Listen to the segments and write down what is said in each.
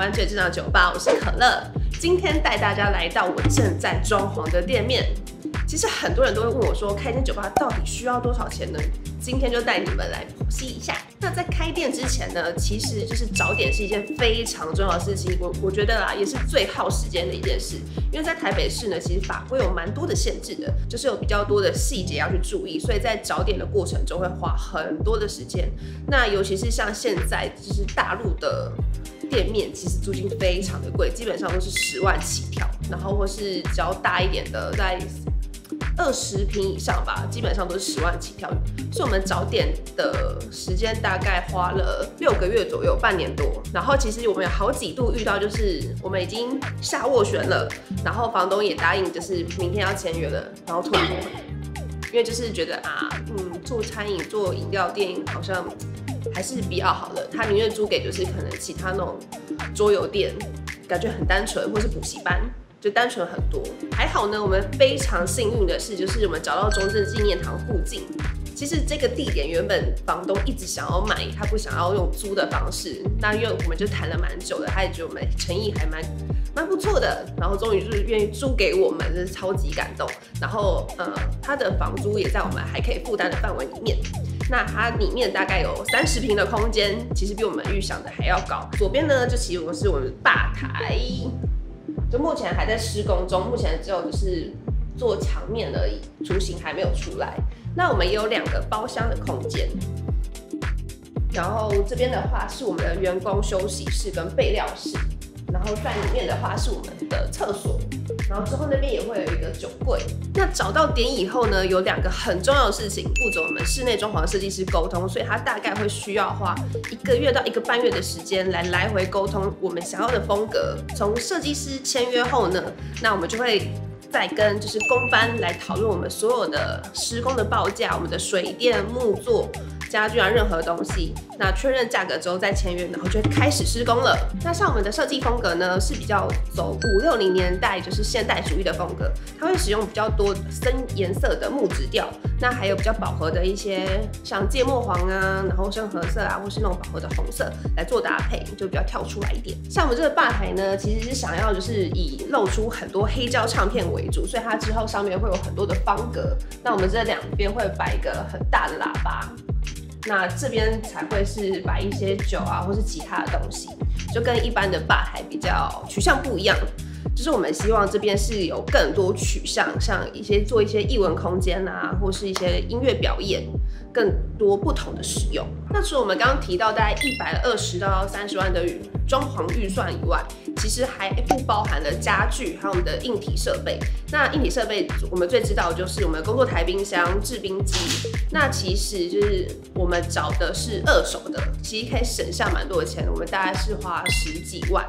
湾最正道酒吧，我是可乐。今天带大家来到我正在装潢的店面。其实很多人都会问我说，开间酒吧到底需要多少钱呢？今天就带你们来剖析一下。那在开店之前呢，其实就是找点是一件非常重要的事情。我觉得啦，也是最耗时间的一件事。因为在台北市呢，其实法规有蛮多的限制的，就是有比较多的细节要去注意，所以在找点的过程中会花很多的时间。那尤其是像现在就是大陆的店面，其实租金非常的贵，基本上都是10万起跳，然后或是只要大一点的，在20平以上吧，基本上都是10万起跳。所以我们找点的时间大概花了6个月左右，半年多。然后其实我们有好几度遇到，就是我们已经下斡旋了，然后房东也答应，就是明天要签约了，然后突然，因为就是觉得做餐饮、做饮料店好像还是比较好了，他宁愿租给就是可能其他那种桌游店，感觉很单纯，或是补习班。就单纯很多，还好呢。我们非常幸运的是，就是我们找到中正纪念堂附近。其实这个地点原本房东一直想要买，他不想要用租的方式。那因为我们就谈了蛮久的，他也觉得我们诚意还蛮不错的，然后终于就是愿意租给我们，真是超级感动。然后他的房租也在我们还可以负担的范围里面。那它里面大概有30平的空间，其实比我们预想的还要高。左边呢，就其实是我们的吧台。就目前还在施工中，目前只有就是做墙面而已，雏形还没有出来。那我们也有2个包厢的空间，然后这边的话是我们的员工休息室跟备料室，然后在里面的话是我们的厕所，然后之后那边也会有一个酒柜。那找到点以后呢，有2个很重要的事情，负责我们室内装潢设计师沟通，所以他大概会需要花1个月到1个半月的时间来回沟通我们想要的风格。从设计师签约后呢，那我们就会再跟就是工班来讨论我们所有的施工的报价、我们的水电、木作、家具啊，任何东西。那确认价格之后再签约，然后就开始施工了。那像我们的设计风格呢，是比较走50、60年代，就是现代主义的风格，它会使用比较多深颜色的木质调，那还有比较饱和的一些像芥末黄啊，然后深褐色啊，或是那种饱和的红色来做搭配，就比较跳出来一点。像我们这个吧台呢，其实是想要就是以露出很多黑胶唱片为主，所以它之后上面会有很多的方格。那我们这2边会摆一个很大的喇叭。那这边才会是摆一些酒啊，或是其他的东西，就跟一般的吧台比较取向不一样。就是我们希望这边是有更多取向，像一些做一些艺文空间啊，或是一些音乐表演，更多不同的使用。那除了我们刚刚提到大概120到30万的装潢预算以外，其实还不包含了家具，还有我们的硬体设备。那硬体设备我们最知道的就是我们的工作台、冰箱、制冰机。那其实就是我们找的是二手的，其实可以省下蛮多的钱，我们大概是花10几万。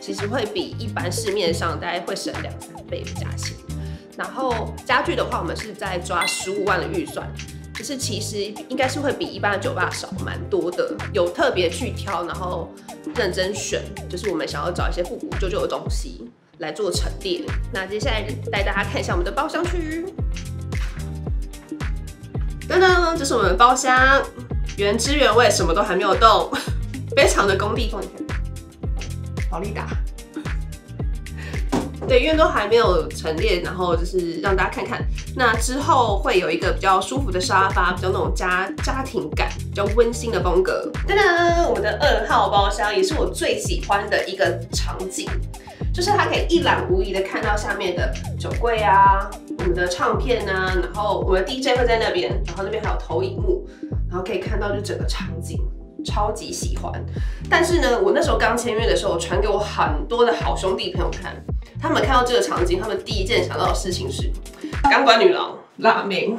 其实会比一般市面上大概会省2、3倍的价钱。然后家具的话，我们是在抓15万的预算，就是其实应该是会比一般的酒吧少蛮多的，有特别去挑，然后认真选，就是我们想要找一些复古旧旧的东西来做陈列。那接下来带大家看一下我们的包厢区，噔噔，这是我们的包厢，原汁原味，什么都还没有动，非常的工地风。保利达，对，因为都还没有陈列，然后就是让大家看看。那之后会有一个比较舒服的沙发，比较那种家庭感，比较温馨的风格。噔噔，我们的2号包厢也是我最喜欢的一个场景，就是它可以一览无遗的看到下面的酒柜啊，我们的唱片啊，然后我们的 DJ 会在那边，然后那边还有投影幕，然后可以看到就整个场景。超级喜欢，但是呢，我那时候刚签约的时候，传给我很多的好兄弟朋友看，他们看到这个场景，他们第一件想到的事情是钢管女郎、辣妹。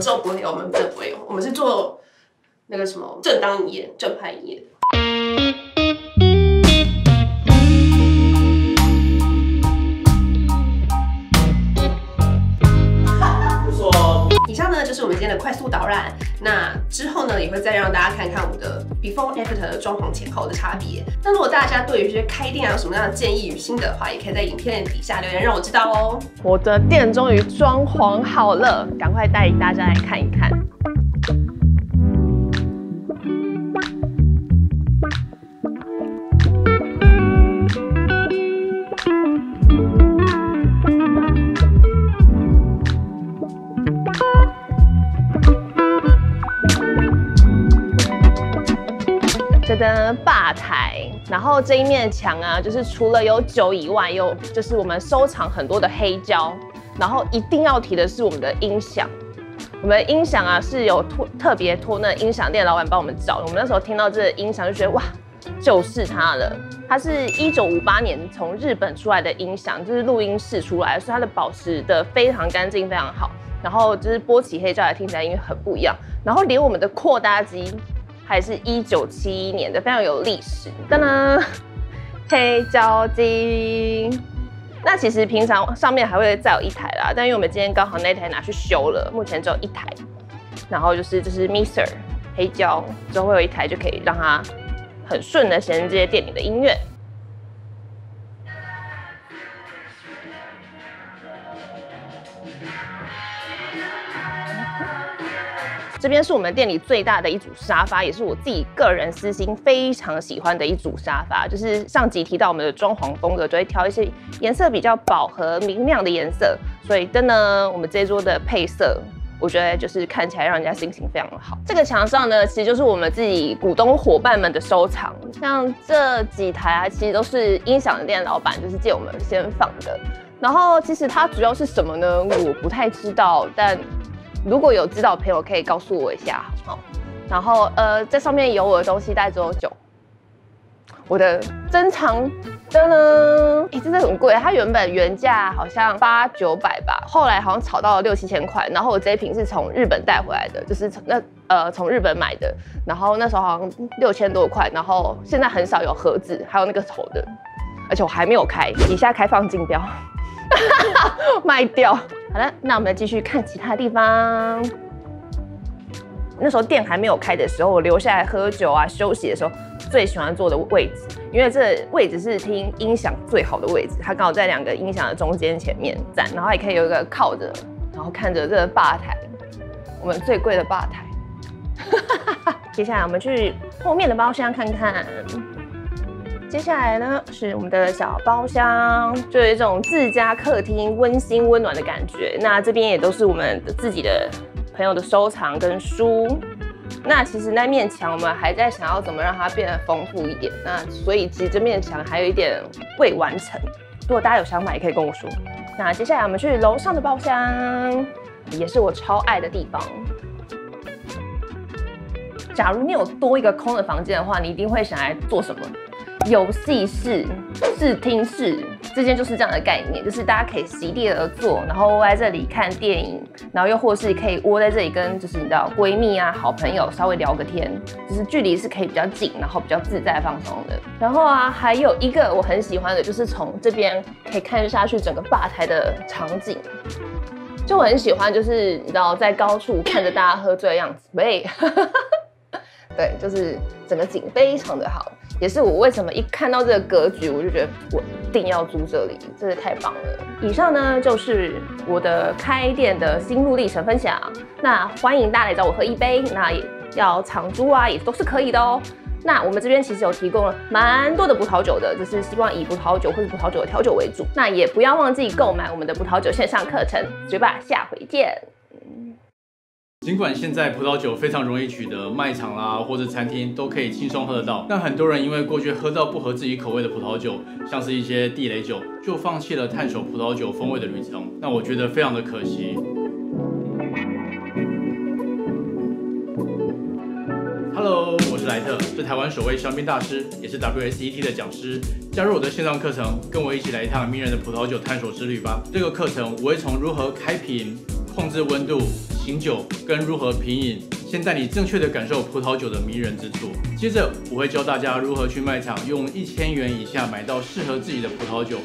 之后不会有，我们真的不会有，我们是做那个什么正当营业、正派营业的。以上呢就是我们今天的快速导览，那之后呢也会再让大家看看我们的 before after 的装潢前后的差别。那如果大家对于一些开店有什么样的建议与心得的话，也可以在影片底下留言让我知道哦。我的店终于装潢好了，赶快带大家来看一看。这灯吧台，然后这一面墙啊，就是除了有酒以外，有就是我们收藏很多的黑胶。然后一定要提的是我们的音响，我们的音响啊是有特别托那音响店老板帮我们找的。我们那时候听到这音响就觉得哇，就是它了。它是1958年从日本出来的音响，就是录音室出来，所以它的保持的非常干净，非常好。然后就是播起黑胶来听起来音乐很不一样。然后连我们的扩大机。 还是1971年的，非常有历史。噔噔，黑胶机。那其实平常上面还会再有一台啦，但因为我们今天刚好那台拿去修了，目前只有一台。然后就是 mixer 黑胶，之后会有一台就可以让它很顺的衔接店里的音乐。 这边是我们店里最大的一组沙发，也是我自己个人私心非常喜欢的一组沙发。就是上集提到我们的装潢风格，就会挑一些颜色比较饱和、明亮的颜色。所以真的，我们这一桌的配色，我觉得就是看起来让人家心情非常的好。这个墙上呢，其实就是我们自己股东伙伴们的收藏，像这几台啊，其实都是音响店老板就是借我们先放的。然后其实它主要是什么呢？我不太知道，但。 如果有知道的朋友可以告诉我一下，好。然后在上面有我的东西，大概只有酒，我的珍藏，噔噔，哎，真的很贵，它原本原价好像800-900吧，后来好像炒到了6-7千块。然后我这一瓶是从日本带回来的，就是从日本买的，然后那时候好像6000多块，然后现在很少有盒子，还有那个头的，而且我还没有开，以下开放竞标，卖掉。 好了，那我们继续看其他地方。那时候店还没有开的时候，我留下来喝酒啊、休息的时候，最喜欢坐的位置，因为这位置是听音响最好的位置，它刚好在两个音响的中间前面站，然后也可以有一个靠着，然后看着这个吧台，我们最贵的吧台。接下来我们去后面的包厢看看。 接下来呢是我们的小包厢，就有一种自家客厅温馨温暖的感觉。那这边也都是我们自己的朋友的收藏跟书。那其实那面墙我们还在想要怎么让它变得丰富一点。那所以其实这面墙还有一点未完成。如果大家有想法也可以跟我说。那接下来我们去楼上的包厢，也是我超爱的地方。 假如你有多一个空的房间的话，你一定会想来做什么？游戏室、视听室，这间就是这样的概念，就是大家可以席地而坐，然后窝在这里看电影，然后又或是可以窝在这里跟就是你知道闺蜜啊、好朋友稍微聊个天，就是距离是可以比较近，然后比较自在放松的。然后啊，还有一个我很喜欢的就是从这边可以看下去整个吧台的场景。 就我很喜欢，就是你知道，在高处看着大家喝醉的样子，喂，对，就是整个景非常的好，也是我为什么一看到这个格局，我就觉得我一定要租这里，真的太棒了。以上呢就是我的开店的心路历程分享，那欢迎大家来找我喝一杯，那也要长租啊，也都是可以的哦。 那我们这边其实有提供了蛮多的葡萄酒的，就是希望以葡萄酒或者葡萄酒的调酒为主。那也不要忘记购买我们的葡萄酒线上课程，学霸下回见。尽管现在葡萄酒非常容易取得，卖场啦或者餐厅都可以轻松喝得到，但很多人因为过去喝到不合自己口味的葡萄酒，像是一些地雷酒，就放弃了探索葡萄酒风味的旅程。那我觉得非常的可惜。 Hello， 我是莱特，是台湾首位香槟大师，也是 WSET 的讲师。加入我的线上课程，跟我一起来一趟迷人的葡萄酒探索之旅吧。这个课程我会从如何开瓶、控制温度、醒酒跟如何品饮，先带你正确的感受葡萄酒的迷人之处。接着我会教大家如何去卖场用1000元以下买到适合自己的葡萄酒，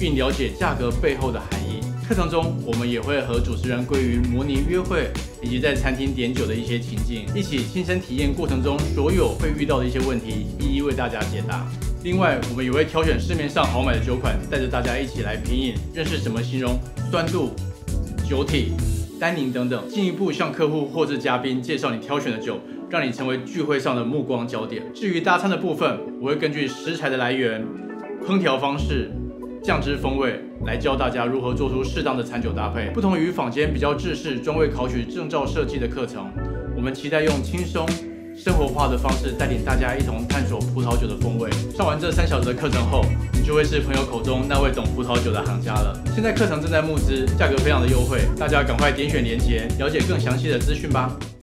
并了解价格背后的含义。课程中我们也会和主持人鲑鱼模拟约会。 以及在餐厅点酒的一些情境，一起亲身体验过程中所有会遇到的一些问题，一一为大家解答。另外，我们也会挑选市面上好买的酒款，带着大家一起来品饮，认识怎么形容酸度、酒体、单宁等等，进一步向客户或是嘉宾介绍你挑选的酒，让你成为聚会上的目光焦点。至于搭餐的部分，我会根据食材的来源、烹调方式。 酱汁风味来教大家如何做出适当的餐酒搭配，不同于坊间比较制式专为考取证照设计的课程，我们期待用轻松、生活化的方式带领大家一同探索葡萄酒的风味。上完这3小时的课程后，你就会是朋友口中那位懂葡萄酒的行家了。现在课程正在募资，价格非常的优惠，大家赶快点选连结，了解更详细的资讯吧。